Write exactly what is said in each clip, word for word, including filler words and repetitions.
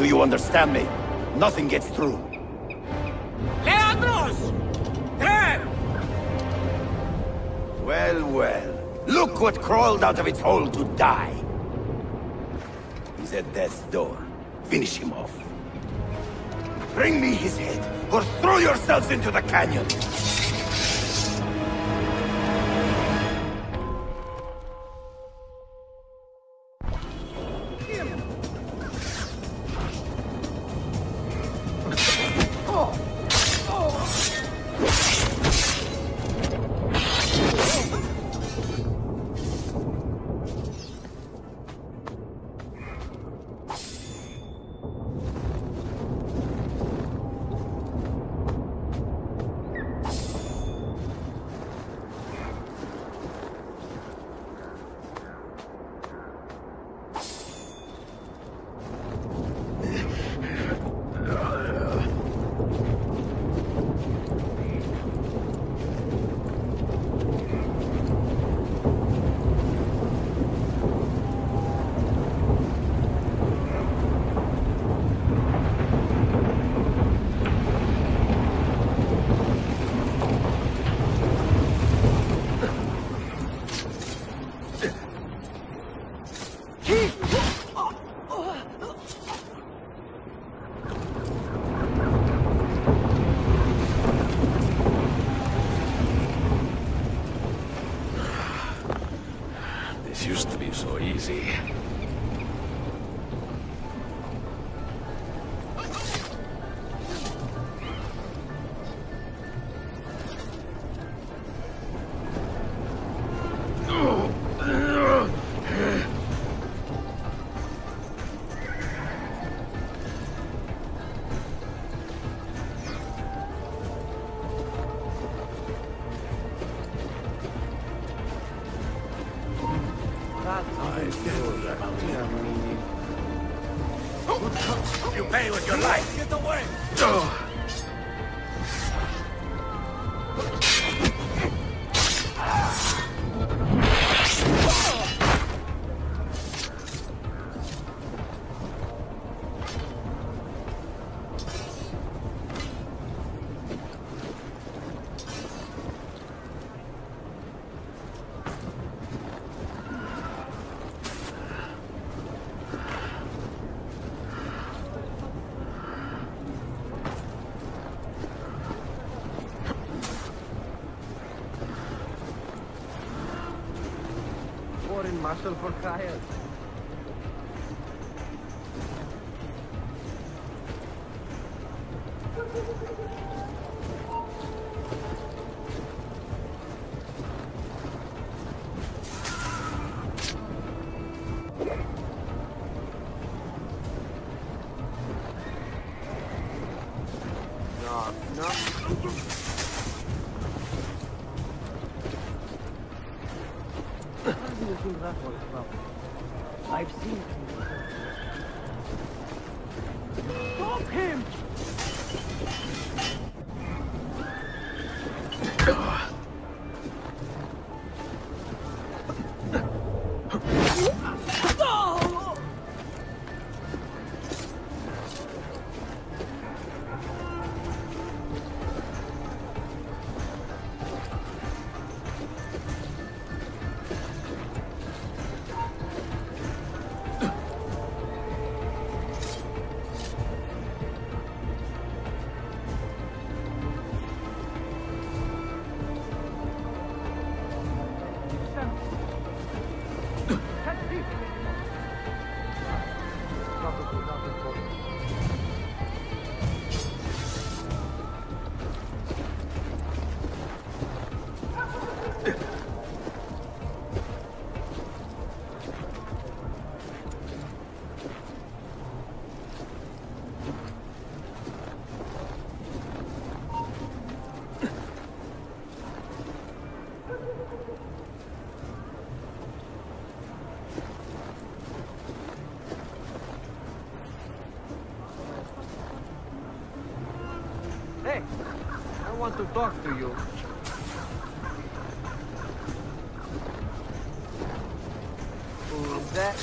Do you understand me? Nothing gets through. Leandros! There! Well, well. Look what crawled out of its hole to die. He's at death's door. Finish him off. Bring me his head, or throw yourselves into the canyon! Marshal for Kyle. To talk to you. Who's that?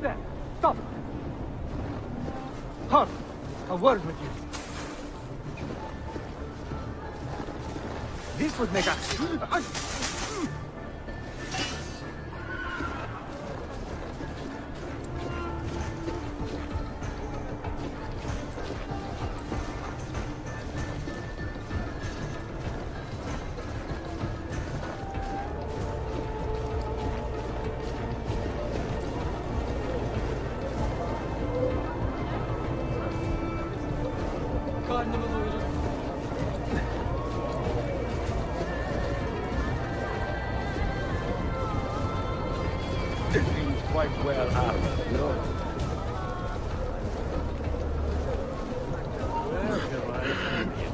do that! Stop it! Halt! A word with you. This would make a... Quite well up. No. Where do I find you?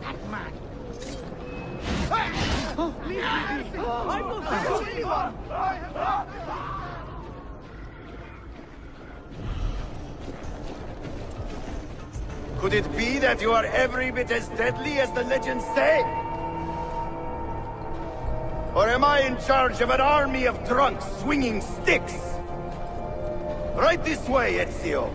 That man. Oh, leave me. I'm not going anywhere. I am not. Could it be that you are every bit as deadly as the legends say? Or am I in charge of an army of drunks swinging sticks? Right this way, Ezio.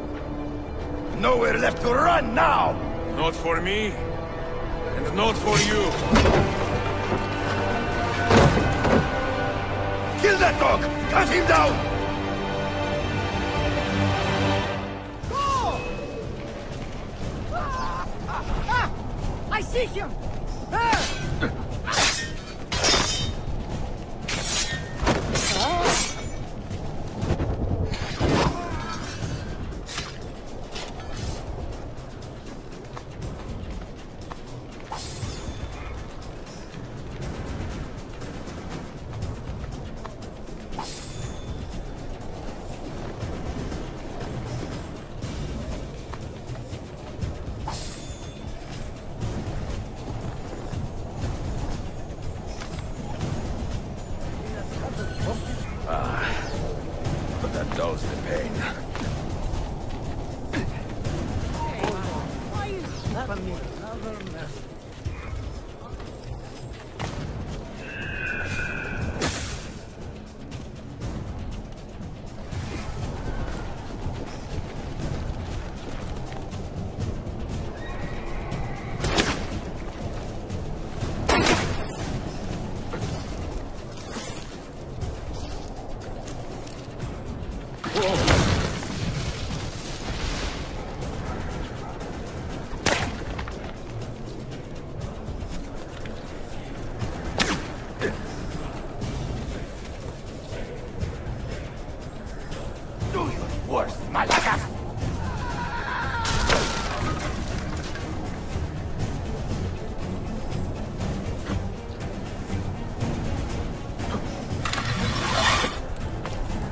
Nowhere left to run now! Not for me, and not for you. Kill that dog! Cut him down! I see him!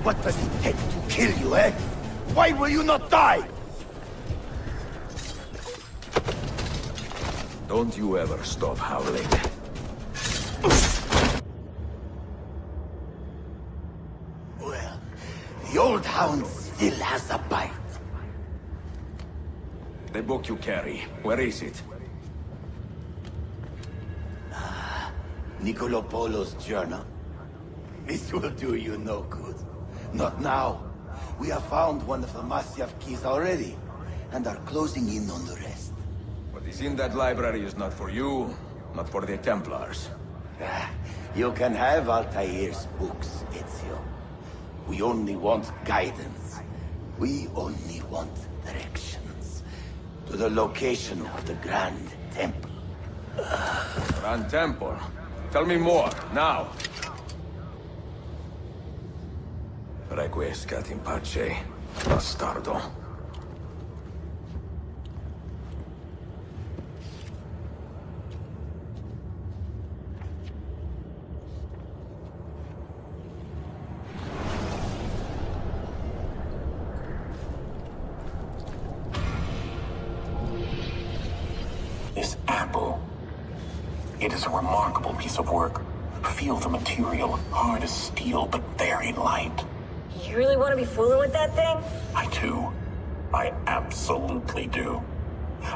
What does it take to kill you, eh? Why will you not die? Don't you ever stop howling. Well, the old hound still has a bite. The book you carry, where is it? Ah, Niccolo Polo's journal. This will do you no good. Not now. We have found one of the Masyaf keys already, and are closing in on the rest. What is in that library is not for you, not for the Templars. Ah, you can have Altair's books, Ezio. We only want guidance. We only want directions. To the location of the Grand Temple. Grand Temple? Tell me more, now! Requiescat in pace, bastardo. This apple. It is a remarkable piece of work. Feel the material, hard as steel, but very light. You really want to be fooling with that thing? I do. I absolutely do.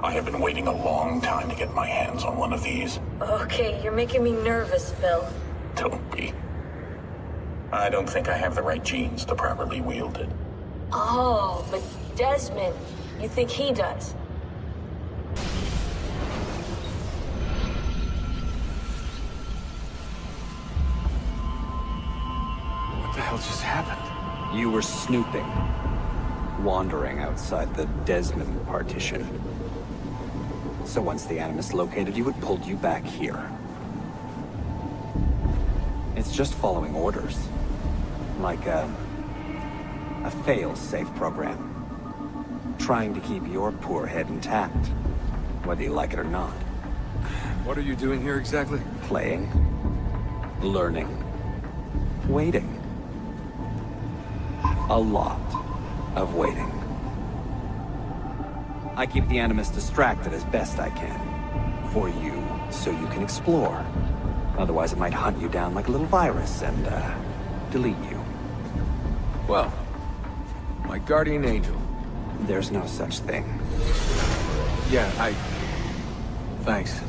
I have been waiting a long time to get my hands on one of these. Okay, you're making me nervous, Phil. Don't be. I don't think I have the right genes to properly wield it. Oh, but Desmond, you think he does? What the hell just happened? You were snooping. Wandering outside the Desmond partition. So once the Animus located you, it pulled you back here. It's just following orders. Like a... a fail-safe program. Trying to keep your poor head intact, whether you like it or not. What are you doing here exactly? Playing. Learning. Waiting. A lot of waiting. I keep the Animus distracted as best I can. For you, so you can explore. Otherwise it might hunt you down like a little virus and, uh, delete you. Well, my guardian angel. There's no such thing. Yeah, I... Thanks.